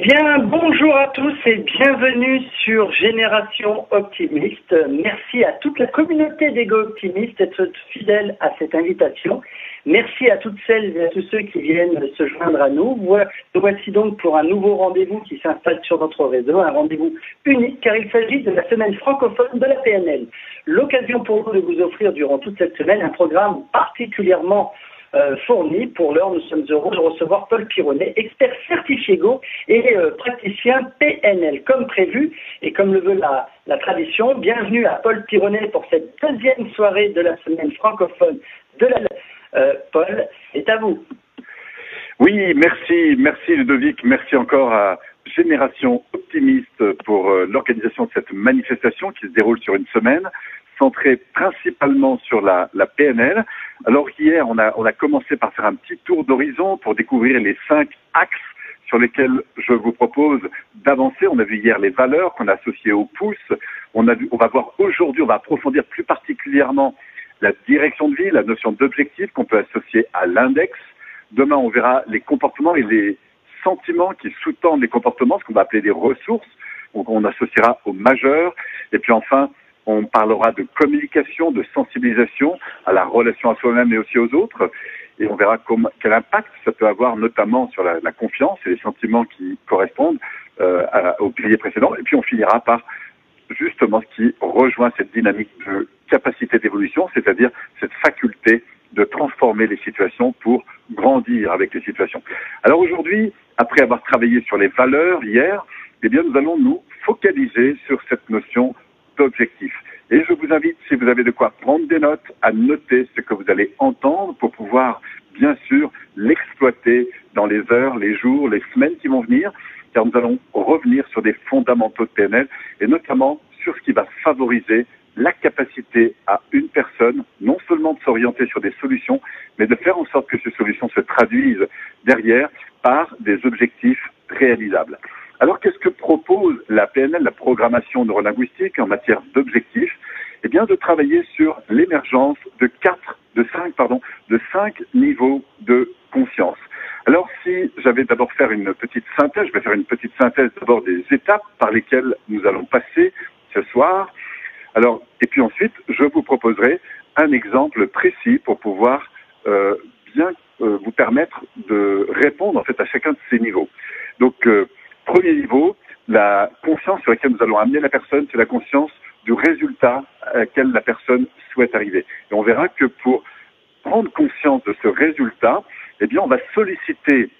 Eh bien, bonjour à tous et bienvenue sur Génération Optimiste. Merci à toute la communauté des Go-Optimistes d'être fidèle à cette invitation. Merci à toutes celles et à tous ceux qui viennent se joindre à nous. Nous voici donc pour un nouveau rendez-vous qui s'installe sur notre réseau, un rendez-vous unique car il s'agit de la semaine francophone de la PNL. L'occasion pour nous de vous offrir durant toute cette semaine un programme particulièrement fourni. Pour l'heure, nous sommes heureux de recevoir Paul Pyronnet, expert certifié Go et praticien PNL. Comme prévu et comme le veut la tradition, bienvenue à Paul Pyronnet pour cette deuxième soirée de la semaine francophone de la Paul, c'est à vous. Oui, merci Ludovic, merci encore à Génération Optimiste pour l'organisation de cette manifestation qui se déroule sur une semaine, centrée principalement sur la PNL. Alors hier, on a commencé par faire un petit tour d'horizon pour découvrir les 5 axes sur lesquels je vous propose d'avancer. On a vu hier les valeurs qu'on a associées au pouce. On va approfondir plus particulièrement la direction de vie, la notion d'objectif qu'on peut associer à l'index. Demain, on verra les comportements et les sentiments qui sous-tendent les comportements, ce qu'on va appeler les ressources, donc on associera aux majeurs. Et puis enfin, on parlera de communication, de sensibilisation à la relation à soi-même et aussi aux autres. Et on verra quel impact ça peut avoir notamment sur la confiance et les sentiments qui correspondent au pilier précédent. Et puis on finira par justement ce qui rejoint cette dynamique de capacité d'évolution, c'est-à-dire cette faculté de transformer les situations pour grandir avec les situations. Alors aujourd'hui, après avoir travaillé sur les valeurs hier, eh bien nous allons nous focaliser sur cette notion d'objectif. Et je vous invite, si vous avez de quoi prendre des notes, à noter ce que vous allez entendre pour pouvoir, bien sûr, l'exploiter dans les heures, les jours, les semaines qui vont venir, car nous allons revenir sur des fondamentaux de PNL et notamment sur ce qui va favoriser la capacité à une personne non seulement de s'orienter sur des solutions, mais de faire en sorte que ces solutions se traduisent derrière par des objectifs réalisables. Alors, qu'est-ce que propose la PNL, la programmation neurolinguistique en matière d'objectifs ? Eh bien, de travailler sur l'émergence de 5 niveaux de conscience. Alors, si j'avais d'abord faire je vais faire une petite synthèse d'abord des étapes par lesquelles nous allons passer ce soir. Alors, et puis ensuite, je vous proposerai un exemple précis pour pouvoir vous permettre de répondre en fait à chacun de ces niveaux. Donc, premier niveau, la conscience sur laquelle nous allons amener la personne, c'est la conscience du résultat à laquelle la personne souhaite arriver. Et on verra que pour prendre conscience de ce résultat, eh bien, on va solliciter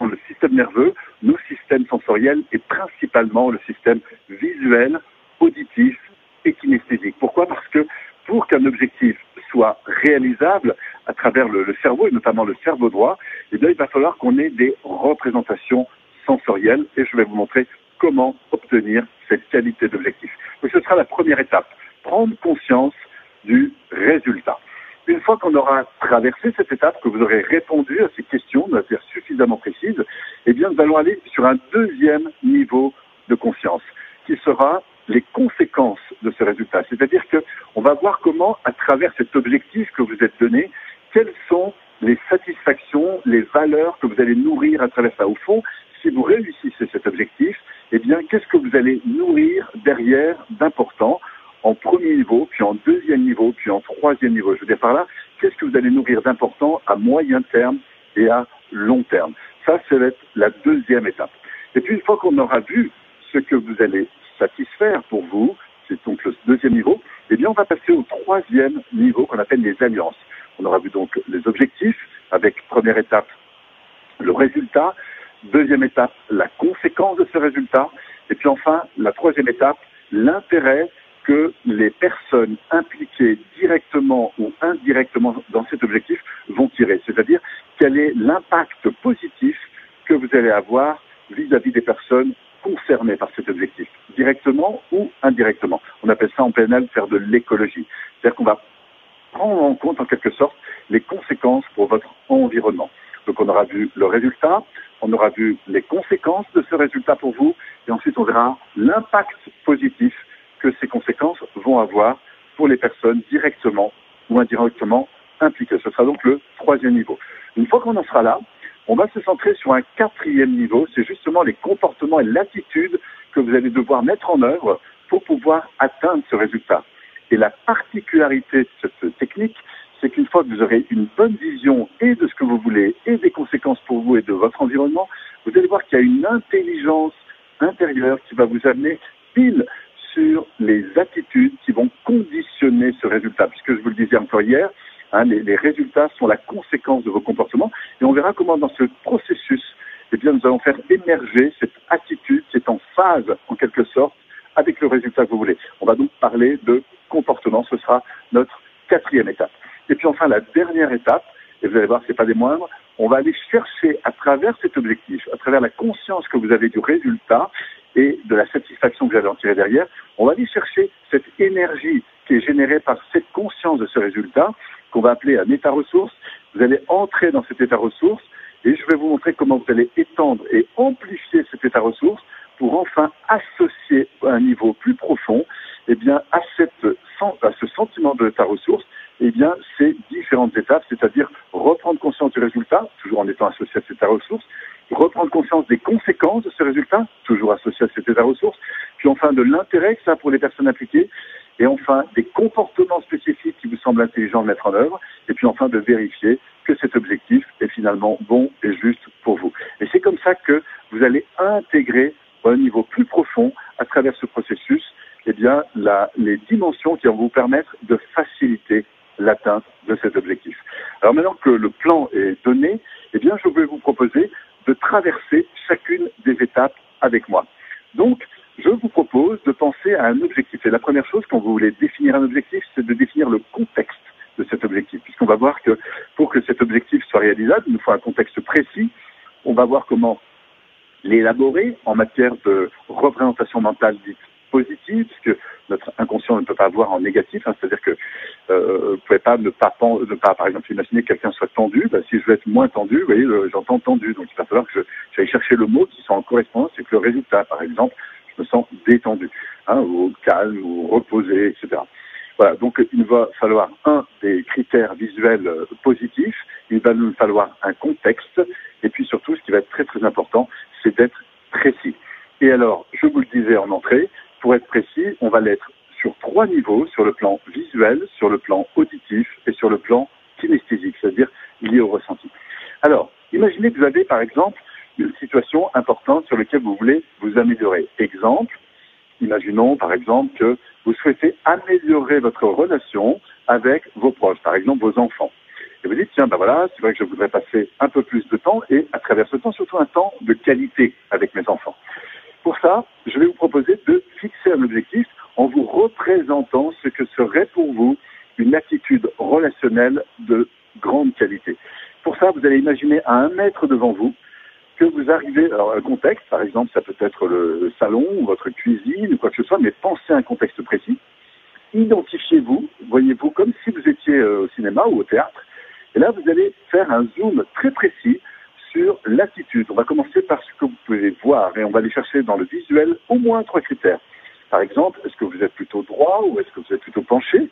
le système nerveux, nos systèmes sensoriels et principalement le système visuel, auditif et kinesthésique. Pourquoi ? Parce que pour qu'un objectif soit réalisable à travers le cerveau, et notamment le cerveau droit, eh bien, il va falloir qu'on ait des représentations sensorielles et je vais vous montrer comment obtenir cette qualité d'objectif. Donc ce sera la première étape, prendre conscience du résultat. Une fois qu'on aura traversé cette étape, que vous aurez répondu à ces questions de manière suffisamment précise, eh bien nous allons aller sur un deuxième niveau de conscience, qui sera les conséquences de ce résultat. C'est-à-dire qu'on va voir comment, à travers cet objectif que vous êtes donné, quelles sont les satisfactions, les valeurs que vous allez nourrir à travers ça. Au fond, si vous réussissez cet objectif, eh bien, qu'est-ce que vous allez nourrir derrière d'important en premier niveau, puis en deuxième niveau, puis en troisième niveau. Je veux dire par là, qu'est-ce que vous allez nourrir d'important à moyen terme et à long terme. Ça va être la deuxième étape. Et puis, une fois qu'on aura vu ce que vous allez satisfaire pour vous, c'est donc le deuxième niveau, eh bien, on va passer au troisième niveau qu'on appelle les alliances. On aura vu donc les objectifs, avec première étape, le résultat, deuxième étape, la conséquence de ce résultat, et puis enfin, la troisième étape, l'intérêt que les personnes impliquées directement ou indirectement dans cet objectif vont tirer. C'est-à-dire, quel est l'impact positif que vous allez avoir vis-à-vis des personnes concernées par cet objectif, directement ou indirectement. On appelle ça en PNL faire de l'écologie. C'est-à-dire qu'on va prendre en compte en quelque sorte les conséquences pour votre environnement. Donc on aura vu le résultat, on aura vu les conséquences de ce résultat pour vous, et ensuite on verra l'impact positif que ces conséquences vont avoir pour les personnes directement ou indirectement impliquées. Ce sera donc le troisième niveau. Une fois qu'on en sera là, On va se centrer sur un quatrième niveau, c'est justement les comportements et l'attitude que vous allez devoir mettre en œuvre pour pouvoir atteindre ce résultat. Et la particularité de cette technique, c'est qu'une fois que vous aurez une bonne vision et de ce que vous voulez et des conséquences pour vous et de votre environnement, vous allez voir qu'il y a une intelligence intérieure qui va vous amener pile sur les attitudes qui vont conditionner ce résultat. Puisque je vous le disais encore hier, les résultats sont la conséquence de vos comportements. Et on verra comment dans ce processus, nous allons faire émerger cette attitude qui est en phase, en quelque sorte, avec le résultat que vous voulez. On va donc parler de comportement, ce sera notre quatrième étape. Et puis enfin, la dernière étape, et vous allez voir, ce n'est pas des moindres, on va aller chercher à travers cet objectif, à travers la conscience que vous avez du résultat et de la satisfaction que vous allez en tirer derrière, on va aller chercher cette énergie qui est générée par cette conscience de ce résultat, qu'on va appeler un état ressource. Vous allez entrer dans cet état ressource et je vais vous montrer comment vous allez étendre et amplifier cet état ressource pour enfin associer à un niveau plus profond, à ce sentiment de ta ressource, ces différentes étapes, c'est-à-dire reprendre conscience du résultat, toujours en étant associé à cet état ressource, reprendre conscience des conséquences de ce résultat, toujours associé à cet état ressource, puis enfin de l'intérêt que ça a pour les personnes impliquées, et enfin des comportements spécifiques qui vous semblent intelligents de mettre en œuvre, et puis enfin de vérifier que cet objectif est finalement bon et juste pour vous. Et c'est comme ça que vous allez intégrer à un niveau plus profond, à travers ce processus, les dimensions qui vont vous permettre de faciliter l'atteinte de cet objectif. Alors maintenant que le plan est donné, je vais vous proposer de traverser chacune des étapes avec moi. Donc, je vous propose de penser à un objectif. Et la première chose, quand vous voulez définir un objectif, c'est de définir le contexte de cet objectif, puisqu'on va voir que pour que cet objectif soit réalisable, il nous faut un contexte précis. On va voir comment l'élaborer en matière de représentation mentale dite positive, puisque notre inconscient ne peut pas voir en négatif, c'est-à-dire que vous ne pouvez pas ne pas, par exemple, imaginer que quelqu'un soit tendu. Si je veux être moins tendu, vous voyez, j'entends tendu, donc il va falloir que j'aille chercher le mot qui soit en correspondance avec le résultat. Par exemple, je me sens détendu, ou calme, ou reposé, etc. Voilà, donc il va falloir des critères visuels positifs, il va nous falloir un contexte, et puis surtout, ce qui va être très très important, c'est d'être précis. Et alors, je vous le disais en entrée, pour être précis, on va l'être sur 3 niveaux, sur le plan visuel, sur le plan auditif et sur le plan kinesthésique, c'est-à-dire lié au ressenti. Alors, imaginez que vous avez par exemple une situation importante sur laquelle vous voulez vous améliorer. Exemple, imaginons par exemple que vous souhaitez améliorer votre relation avec vos proches, par exemple vos enfants. Et vous dites, c'est vrai que je voudrais passer un peu plus de temps et à travers ce temps, surtout un temps de qualité avec mes enfants. Pour ça, je vais vous proposer de fixer un objectif en vous représentant ce que serait pour vous une attitude relationnelle de grande qualité. Pour ça, vous allez imaginer à 1 mètre devant vous que vous arrivez, alors un contexte, par exemple, ça peut être le salon, ou votre cuisine, ou quoi que ce soit, mais pensez à un contexte précis. Identifiez-vous, voyez-vous comme si vous étiez au cinéma ou au théâtre. Et là, vous allez faire un zoom très précis sur l'attitude. On va commencer par ce que vous pouvez voir et on va aller chercher dans le visuel au moins 3 critères. Par exemple, est-ce que vous êtes plutôt droit ou est-ce que vous êtes plutôt penché?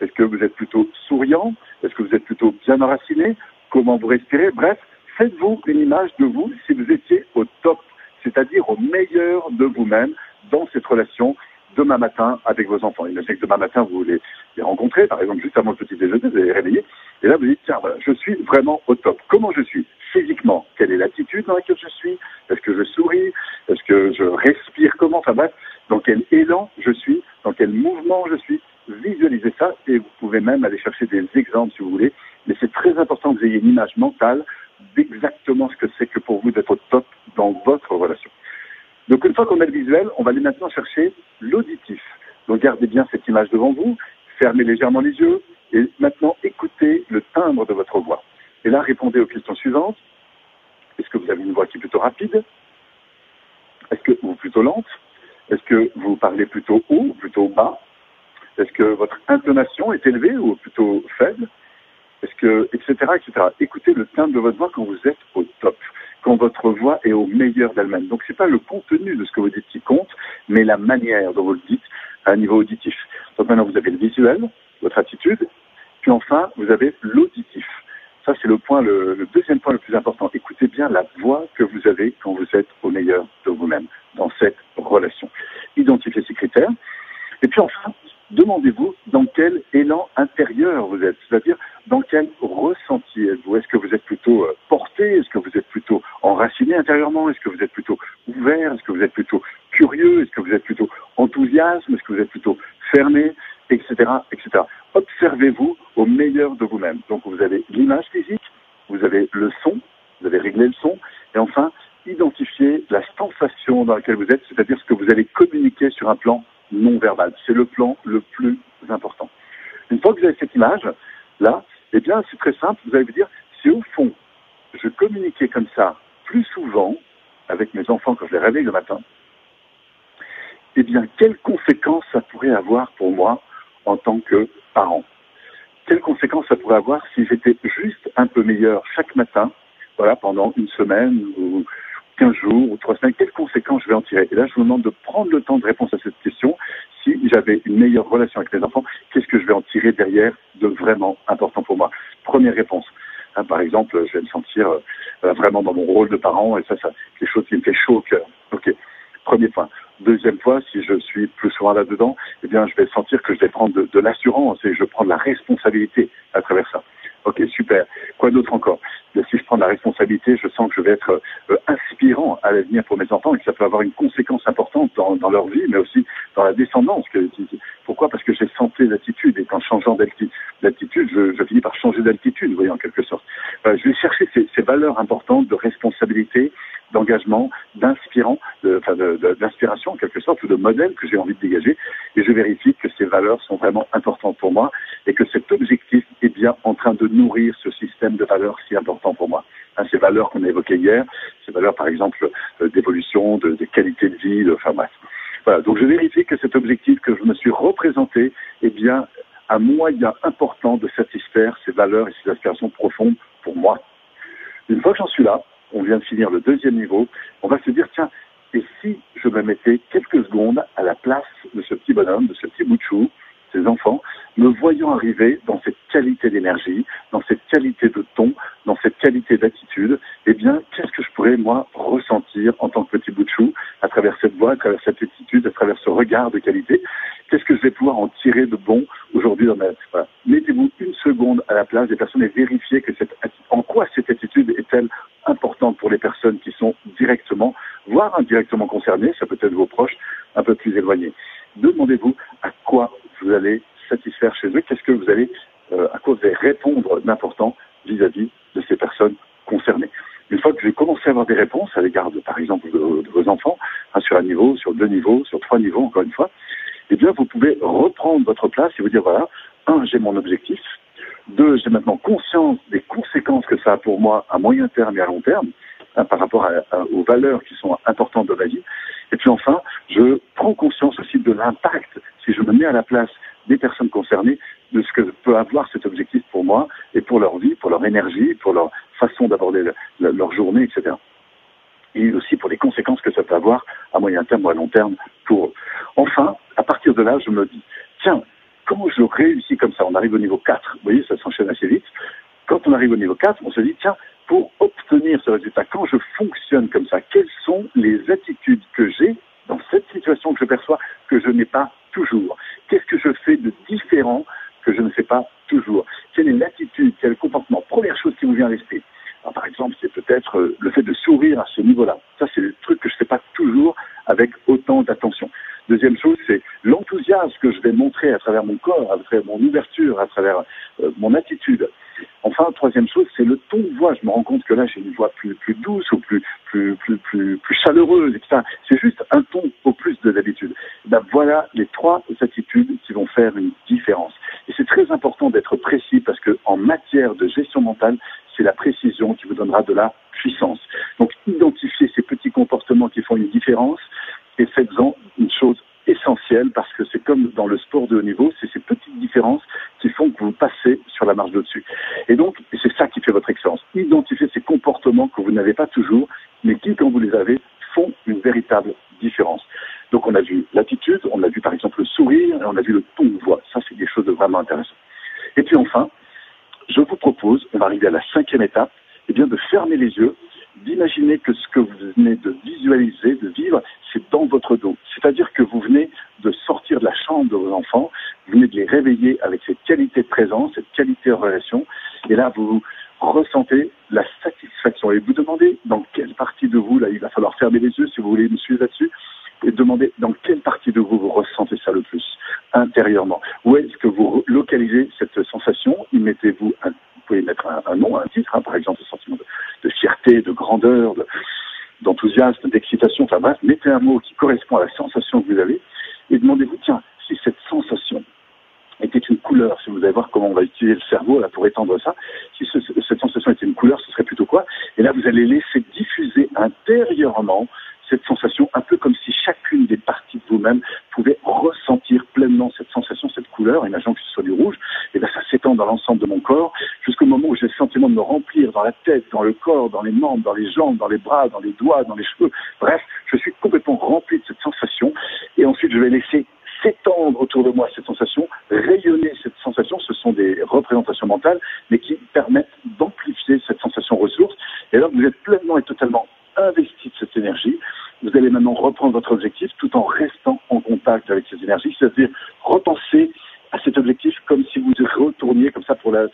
Est-ce que vous êtes plutôt souriant? Est-ce que vous êtes plutôt bien enraciné? Comment vous respirez? Bref, faites-vous une image de vous si vous étiez au top, c'est-à-dire au meilleur de vous-même dans cette relation demain matin avec vos enfants. Imaginez que demain matin, vous les rencontrez, par exemple, juste avant le petit déjeuner, vous allez les réveiller, et là, vous dites, je suis vraiment au top. Comment je suis physiquement? Quelle est l'attitude dans laquelle je suis? Est-ce que je souris? Est-ce que je respire? Comment? Dans quel élan je suis? Dans quel mouvement je suis? Visualisez ça, et vous pouvez même aller chercher des exemples, si vous voulez, mais c'est très important que vous ayez une image mentale d'exactement ce que c'est que pour vous d'être au top dans votre relation. Donc, une fois qu'on a le visuel, on va aller maintenant chercher l'auditif. Donc, gardez bien cette image devant vous, fermez légèrement les yeux et maintenant, écoutez le timbre de votre voix. Et là, répondez aux questions suivantes. Est-ce que vous avez une voix qui est plutôt rapide? Est-ce que vous êtes plutôt lente? Est-ce que vous parlez plutôt haut ou plutôt bas? Est-ce que votre intonation est élevée ou plutôt faible? Est-ce que, etc. Écoutez le timbre de votre voix quand vous êtes au top, quand votre voix est au meilleur d'elle-même. Donc, c'est pas le contenu de ce que vous dites qui compte, mais la manière dont vous le dites à un niveau auditif. Donc, maintenant, vous avez le visuel, votre attitude, puis enfin, vous avez l'auditif. Ça, c'est le deuxième point le plus important. Écoutez bien la voix que vous avez quand vous êtes au meilleur de vous-même dans cette relation. Identifiez ces critères. Et puis enfin, demandez-vous dans quel élan intérieur vous êtes, c'est-à-dire dans quel ressenti êtes-vous. Est-ce que vous êtes plutôt porté? Est-ce que vous êtes plutôt enraciné intérieurement? Est-ce que vous êtes plutôt ouvert? Est-ce que vous êtes plutôt curieux? Est-ce que vous êtes plutôt enthousiasme? Est-ce que vous êtes plutôt fermé? Etc. etc. Observez-vous au meilleur de vous-même. Donc vous avez l'image physique, vous avez le son, vous avez réglé le son, et enfin, identifiez la sensation dans laquelle vous êtes, c'est-à-dire ce que vous allez communiquer sur un plan non-verbal. C'est le plan le plus important. Une fois que vous avez cette image-là, eh bien, c'est très simple, vous allez vous dire, si au fond, je communiquais comme ça plus souvent avec mes enfants quand je les réveille le matin, eh bien, quelles conséquences ça pourrait avoir pour moi en tant que parent? Quelles conséquences ça pourrait avoir si j'étais juste un peu meilleur chaque matin, voilà, pendant une semaine ou 15 jours ou 3 semaines, quelles conséquences je vais en tirer? Et là, je vous demande de prendre le temps de répondre à cette question. Si j'avais une meilleure relation avec mes enfants, qu'est-ce que je vais en tirer derrière de vraiment important pour moi? Première réponse. Hein, par exemple, je vais me sentir vraiment dans mon rôle de parent, et ça, c'est quelque chose qui me fait chaud au cœur. Ok. Premier point. Deuxième fois, si je suis plus souvent là-dedans, eh bien, je vais sentir que je vais prendre de l'assurance et je prends de la responsabilité à travers ça. Ok, super. Quoi d'autre encore? Si je prends de la responsabilité, je sens que je vais être inspirant à l'avenir pour mes enfants et que ça peut avoir une conséquence importante dans leur vie, mais aussi dans la descendance. Pourquoi? Parce que j'ai senti l'attitude et qu'en changeant d'attitude, je finis par changer d'altitude, vous voyez, en quelque sorte. Je vais chercher ces valeurs importantes de responsabilité, d'engagement, d'inspiration en quelque sorte, ou de modèle que j'ai envie de dégager, et je vérifie que ces valeurs sont vraiment importantes pour moi et que cet objectif est bien en train de nourrir ce système de valeurs si important pour moi. Hein, ces valeurs qu'on a évoquées hier, ces valeurs par exemple d'évolution, de qualité de vie, enfin bref. Voilà, donc je vérifie que cet objectif que je me suis représenté est bien un moyen important de satisfaire ces valeurs et ces aspirations profondes pour moi. Une fois que j'en suis là, on vient de finir le deuxième niveau, on va se dire, tiens, et si je me mettais quelques secondes à la place de ce petit bonhomme, de ce petit bout de chou, ces enfants, me voyant arriver dans cette qualité d'énergie, dans cette qualité de ton, dans cette qualité d'attitude, eh bien, qu'est-ce que je pourrais, moi, ressentir en tant que petit bout de chou, à travers cette voix, à travers cette attitude, à travers ce regard de qualité? Qu'est-ce que je vais pouvoir en tirer de bon aujourd'hui dans ma vie? Voilà. Mettez-vous une seconde à la place des personnes et vérifiez que en quoi cette attitude est-elle importante pour les personnes qui sont directement, voire indirectement concernées, ça peut être vos proches, un peu plus éloignés. Demandez-vous à quoi vous allez satisfaire chez eux, à quoi vous allez répondre d'important vis-à-vis de ces personnes concernées. Une fois que j'ai commencé à avoir des réponses à l'égard de, par exemple, de vos enfants, hein, sur un niveau, sur 2 niveaux, sur 3 niveaux, encore une fois, eh bien, vous pouvez reprendre votre place et vous dire, voilà, 1, j'ai mon objectif, 2, j'ai maintenant conscience des conséquences que ça a pour moi à moyen terme et à long terme, hein, par rapport aux valeurs qui sont importantes de ma vie. Et puis enfin, je prends conscience aussi de l'impact, si je me mets à la place des personnes concernées, de ce que peut avoir cet objectif pour moi et pour leur vie, pour leur énergie, pour leur façon d'aborder leur journée, etc. Et aussi pour les conséquences que ça peut avoir à moyen terme ou à long terme pour eux. Enfin, à partir de là, je me dis, tiens, comment je réussis comme ça? On arrive au niveau 4, vous voyez, ça s'enchaîne assez vite. Quand on arrive au niveau 4, on se dit, tiens, pour obtenir ce résultat, quand je fonctionne comme ça, quelles sont les attitudes que j'ai dans cette situation que je perçois que je n'ai pas toujours? Qu'est-ce que je fais de différent que je ne fais pas toujours? Quelle est l'attitude, quel est le comportement? Première chose qui vous vient à l'esprit. Alors, par exemple, c'est peut-être le fait de sourire à ce niveau-là. Ça, c'est le truc que je ne fais pas toujours avec autant d'attention. Deuxième chose, c'est l'enthousiasme que je vais montrer à travers mon corps, à travers mon ouverture, à travers mon attitude. Enfin, troisième chose, c'est le ton de voix. Je me rends compte que là, j'ai une voix plus douce ou plus chaleureuse, etc. C'est juste un ton au plus de l'habitude. Ben, voilà les 3 attitudes qui vont faire une différence. Et c'est très important d'être précis parce que en matière de gestion mentale, c'est la précision qui vous donnera de la puissance. Donc, identifiez ces petits comportements qui font une différence et faites-en une chose essentielle parce que c'est comme dans le sport de haut niveau, c'est ces petites différences qui font que vous passez sur la marche d'au-dessus. Et donc, c'est ça qui fait votre excellence. Identifiez ces comportements que vous n'avez pas toujours, mais qui, quand vous les avez, font une véritable différence. Donc, on a vu l'attitude, on a vu par exemple le sourire, et on a vu le ton de voix. Ça, c'est quelque chose de vraiment intéressant. Et puis enfin, je vous propose, on va arriver à la cinquième étape, eh bien de fermer les yeux, d'imaginer que ce que vous venez de visualiser, de vivre, c'est dans votre dos. C'est-à-dire que vous venez de sortir de la chambre de vos enfants, vous venez de les réveiller avec cette qualité de présence, cette qualité de relation, et là vous ressentez la satisfaction. Et vous demandez dans quelle partie de vous, là il va falloir fermer les yeux si vous voulez me suivre là-dessus, et demandez dans quelle partie de vous vous ressentez ça le plus, intérieurement. Où est-ce que vous localisez cette sensation? Y mettez-vous un... Vous pouvez mettre un nom, un titre, hein, par exemple, le sentiment de fierté, de grandeur, d'enthousiasme, d'excitation, enfin bref, mettez un mot qui correspond à la sensation que vous avez et demandez-vous, tiens, si cette sensation était une couleur, si vous allez voir comment on va utiliser le cerveau là pour étendre ça, si cette sensation était une couleur, ce serait plutôt quoi? Et là, vous allez laisser diffuser intérieurement cette sensation, un peu comme si chacune des parties de vous-même pouvait ressentir pleinement cette sensation, cette couleur, imaginons que ce soit du rouge, et bien ça s'étend dans l'ensemble de mon corps, jusqu'au moment où j'ai le sentiment de me remplir dans la tête, dans le corps, dans les membres, dans les jambes, dans les bras, dans les doigts, dans les cheveux, bref, je suis complètement rempli de cette sensation, et ensuite je vais laisser s'étendre autour de moi cette sensation, rayonner cette sensation, ce sont des représentations mentales, mais qui permettent d'amplifier cette sensation ressource, et alors vous êtes pleinement et totalement investi de cette énergie, vous allez maintenant reprendre votre objectif tout en restant en contact avec ces énergies, c'est-à-dire repenser à cet objectif comme si vous retourniez comme ça pour la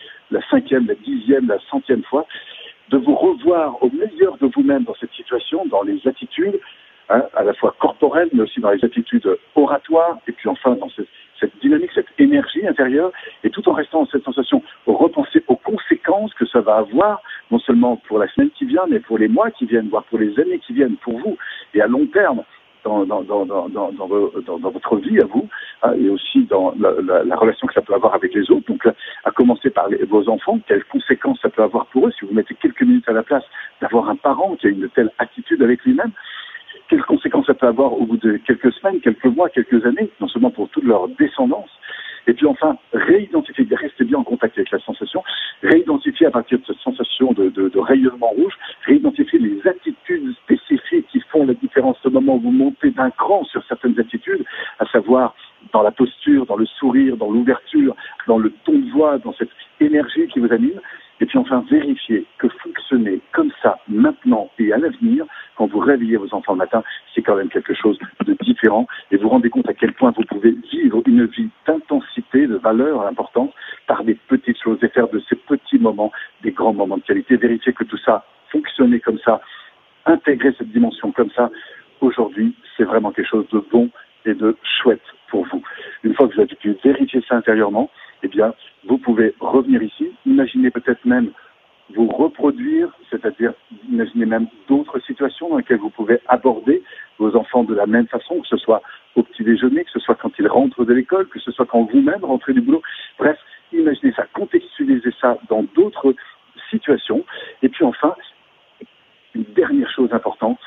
cinquième, la dixième, la centième fois, de vous revoir au meilleur de vous-même dans cette situation, dans les attitudes, hein, à la fois corporelles, mais aussi dans les attitudes oratoires, et puis enfin dans cette dynamique, cette énergie intérieure, et tout en restant dans cette sensation, repenser aux conséquences que ça va avoir, non seulement pour la semaine qui vient, mais pour les mois qui viennent, voire pour les années qui viennent, pour vous, et à long terme, dans votre vie à vous, hein, et aussi dans la relation que ça peut avoir avec les autres, donc à commencer par vos enfants, quelles conséquences ça peut avoir pour eux, si vous mettez quelques minutes à la place d'avoir un parent qui a une telle attitude avec lui-même, quelles conséquences ça peut avoir au bout de quelques semaines, quelques mois, quelques années, non seulement pour toute leur descendance, et puis enfin, réidentifier, rester bien en contact avec la sensation, réidentifier à partir de cette sensation de rayonnement rouge, réidentifier les attitudes spécifiques qui font la différence au moment où vous montez d'un cran sur certaines attitudes, à savoir dans la posture, dans le sourire, dans l'ouverture, dans le ton de voix, dans cette énergie qui vous anime, et puis enfin vérifier que fonctionner comme ça, maintenant et à l'avenir, quand vous réveillez vos enfants le matin, c'est quand même quelque chose de différent, et vous vous rendez compte à quel point vous pouvez vivre une vie d'intensité, de valeur, d'importance, par des petites choses, et faire de ces petits moments des grands moments de qualité, vérifier que tout ça fonctionnait comme ça, intégrer cette dimension comme ça, aujourd'hui, c'est vraiment quelque chose de bon et de chouette pour vous. Une fois que vous avez pu vérifier ça intérieurement, eh bien, vous pouvez revenir ici, imaginer peut-être même vous reproduire, c'est-à-dire imaginer même d'autres situations dans lesquelles vous pouvez aborder vos enfants de la même façon, que ce soit au petit déjeuner, que ce soit quand ils rentrent de l'école, que ce soit quand vous-même rentrez du boulot. Bref, imaginez ça, contextualisez ça dans d'autres situations. Et puis enfin, une dernière chose importante,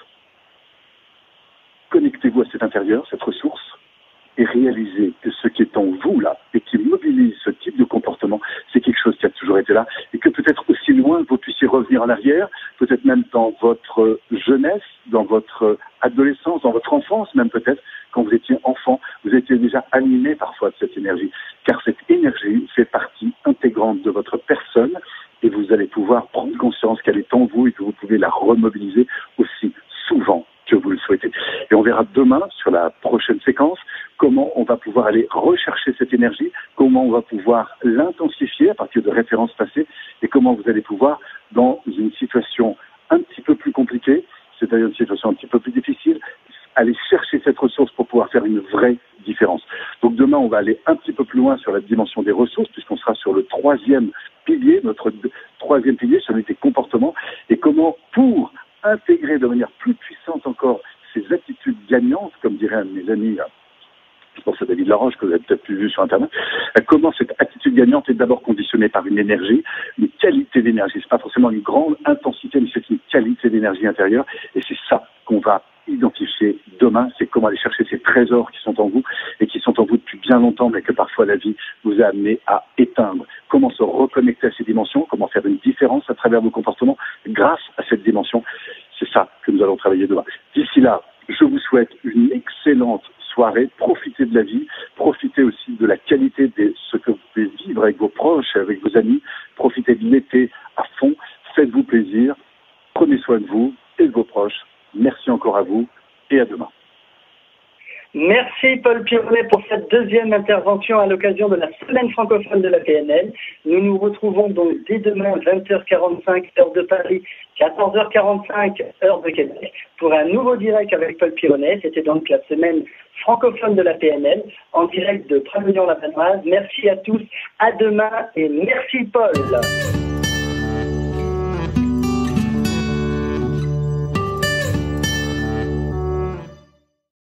connectez-vous à cet intérieur, cette ressource, et réaliser que ce qui est en vous là et qui mobilise ce type de comportement, c'est quelque chose qui a toujours été là et que peut-être aussi loin vous puissiez revenir en arrière, peut-être même dans votre jeunesse, dans votre adolescence, dans votre enfance même peut-être, quand vous étiez enfant, vous étiez déjà animé parfois de cette énergie, car cette énergie fait partie intégrante de votre personne et vous allez pouvoir prendre conscience qu'elle est en vous et que vous pouvez la remobiliser aussi souvent que vous le souhaitez. Et on verra demain, sur la prochaine séquence, comment on va pouvoir aller rechercher cette énergie, comment on va pouvoir l'intensifier à partir de références passées, et comment vous allez pouvoir, dans une situation un petit peu plus compliquée, c'est-à-dire une situation un petit peu plus difficile, aller chercher cette ressource pour pouvoir faire une vraie différence. Donc demain, on va aller un petit peu plus loin sur la dimension des ressources, puisqu'on sera sur le troisième pilier, notre troisième pilier, celui des comportements, et comment pour intégrer de manière plus puissante encore ces attitudes gagnantes, comme diraient mes amis, je pense à David Laroche, que vous avez peut-être plus vu sur Internet, comment cette attitude gagnante est d'abord conditionnée par une énergie, une qualité d'énergie. C'est pas forcément une grande intensité, mais c'est une qualité d'énergie intérieure, et c'est ça qu'on va identifier demain, c'est comment aller chercher ces trésors qui sont en vous et qui sont en vous depuis bien longtemps mais que parfois la vie vous a amené à éteindre. Comment se reconnecter à ces dimensions, comment faire une différence à travers vos comportements grâce à cette dimension, c'est ça que nous allons travailler demain. D'ici là, je vous souhaite une excellente soirée, profitez de la vie, profitez aussi de la qualité de ce que vous pouvez vivre avec vos proches, avec vos amis, profitez profitez de l'été à fond, faites-vous plaisir, prenez soin de vous et de vos proches. Merci encore à vous et à demain. Merci Paul Pyronnet pour cette deuxième intervention à l'occasion de la semaine francophone de la PNL. Nous nous retrouvons donc dès demain 20h45 heure de Paris, 14h45 heure de Québec pour un nouveau direct avec Paul Pyronnet. C'était donc la semaine francophone de la PNL en direct de Prémillon la lavendras. Merci à tous, à demain et merci Paul.